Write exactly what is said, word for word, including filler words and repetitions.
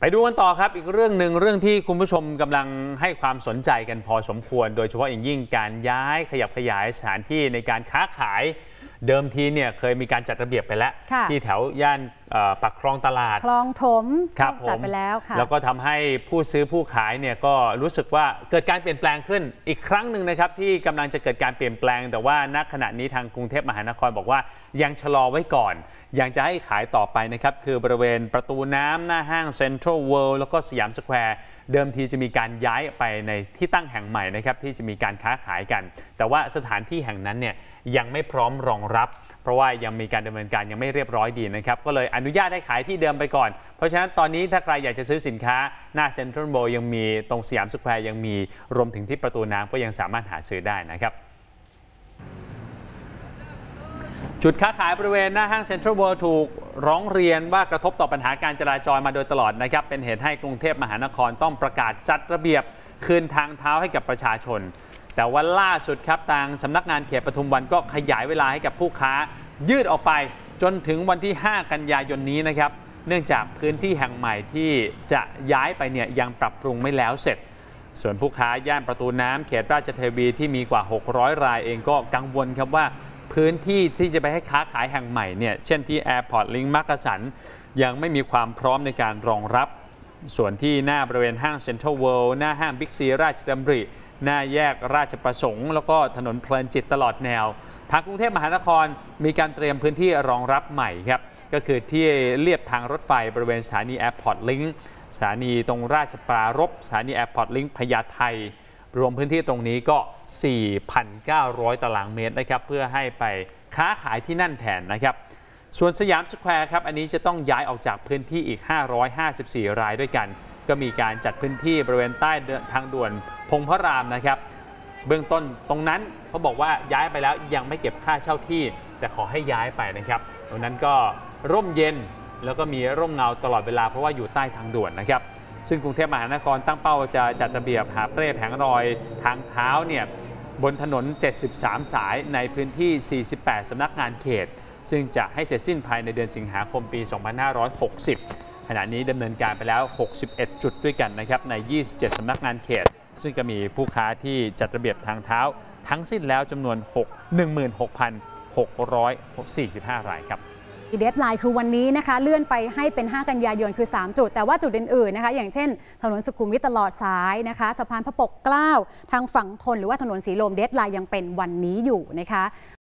ไปดูกันต่อครับอีกเรื่องหนึ่งเรื่องที่คุณผู้ชมกำลังให้ความสนใจกันพอสมควรโดยเฉพาะอย่างยิ่งการย้ายขยับขยายสถานที่ในการค้าขายเดิมทีเนี่ยเคยมีการจัดระเบียบไปแล้วที่แถวย่านปากคลองตลาดคลองถมจัดไปแล้วค่ะแล้วก็ทำให้ผู้ซื้อผู้ขายเนี่ยก็รู้สึกว่าเกิดการเปลี่ยนแปลงขึ้นอีกครั้งหนึ่งนะครับที่กำลังจะเกิดการเปลี่ยนแปลงแต่ว่าณขณะนี้ทางกรุงเทพมหานครบอกว่ายังชะลอไว้ก่อนยังจะให้ขายต่อไปนะครับคือบริเวณประตูน้ำหน้าห้างเซ็นทรัลเวิลด์แล้วก็สยามสแควร์เดิมทีจะมีการย้ายไปในที่ตั้งแห่งใหม่นะครับที่จะมีการค้าขายกันแต่ว่าสถานที่แห่งนั้นเนี่ยยังไม่พร้อมรองรับเพราะว่ายังมีการดำเนินการยังไม่เรียบร้อยดีนะครับก็เลยอนุญาตให้ขายที่เดิมไปก่อนเพราะฉะนั้นตอนนี้ถ้าใครอยากจะซื้อสินค้าหน้าเซ็นทรัลเวิลด์ยังมีตรงสยามสแควร์ยังมีรวมถึงที่ประตูน้ำก็ยังสามารถหาซื้อได้นะครับจุดค้าขายบริเวณหน้าห้างเซ็นทรัลเวิลด์ถูกร้องเรียนว่ากระทบต่อปัญหาการจราจรมาโดยตลอดนะครับเป็นเหตุให้กรุงเทพมหานครต้องประกาศจัดระเบียบคืนทางเท้าให้กับประชาชนแต่ว่าล่าสุดครับทางสำนักงานเขตปทุมวันก็ขยายเวลาให้กับผู้ค้ายืดออกไปจนถึงวันที่ห้ากันยายนนี้นะครับเนื่องจากพื้นที่แห่งใหม่ที่จะย้ายไปเนี่ยยังปรับปรุงไม่แล้วเสร็จส่วนผู้ค้าย่านประตูน้ำเขตราชเทวีที่มีกว่าหกร้อยรายเองก็กังวลครับว่าพื้นที่ที่จะไปให้ค้าขายแห่งใหม่เนี่ยเช่นที่ Airport Link มักกะสันยังไม่มีความพร้อมในการรองรับส่วนที่หน้าบริเวณห้าง Central World หน้าห้าง Big C ราชดำริหน้าแยกราชประสงค์แล้วก็ถนนเพลินจิตตลอดแนวทางกรุงเทพมหานครมีการเตรียมพื้นที่รองรับใหม่ครับก็คือที่เลียบทางรถไฟบริเวณสถานี Airport Link สถานีตรงราชปรารภสถานี Airport Link พญาไทรวมพื้นที่ตรงนี้ก็ สี่พันเก้าร้อยตารางเมตรนะครับเพื่อให้ไปค้าขายที่นั่นแทนนะครับส่วนสยามสแควร์ครับอันนี้จะต้องย้ายออกจากพื้นที่อีกห้าร้อยห้าสิบสี่รายด้วยกันก็มีการจัดพื้นที่บริเวณใต้ทางด่วนพงพระรามนะครับเบื้องต้นตรงนั้นเขาบอกว่าย้ายไปแล้วยังไม่เก็บค่าเช่าที่แต่ขอให้ย้ายไปนะครับตรงนั้นก็ร่มเย็นแล้วก็มีร่มเงาตลอดเวลาเพราะว่าอยู่ใต้ทางด่วนนะครับซึ่งกรุงเทพมหานครตั้งเป้าจะจัดระเบียบหาบเร่แผงรอยทางเท้าเนี่ยบนถนนเจ็ดสิบสามสายในพื้นที่สี่สิบแปดสำนักงานเขตซึ่งจะให้เสร็จสิ้นภายในเดือนสิงหาคมปีสองพันห้าร้อยหกสิบขณะนี้ดำเนินการไปแล้วหกสิบเอ็ดจุดด้วยกันนะครับในยี่สิบเจ็ดสำนักงานเขตซึ่งก็มีผู้ค้าที่จัดระเบียบทางเท้าทั้งสิ้นแล้วจำนวนหนึ่งหมื่นหกพันหกร้อยสี่สิบห้ารายครับเดดไลน์คือวันนี้นะคะเลื่อนไปให้เป็นห้ากันยายนคือสามจุดแต่ว่าจุดอื่นๆนะคะอย่างเช่นถนนสุขุมวิทตลอดสายนะคะสะพานพระปกเกล้าทางฝั่งทนหรือว่าถนนสีลมเดดไลน์ยังเป็นวันนี้อยู่นะคะ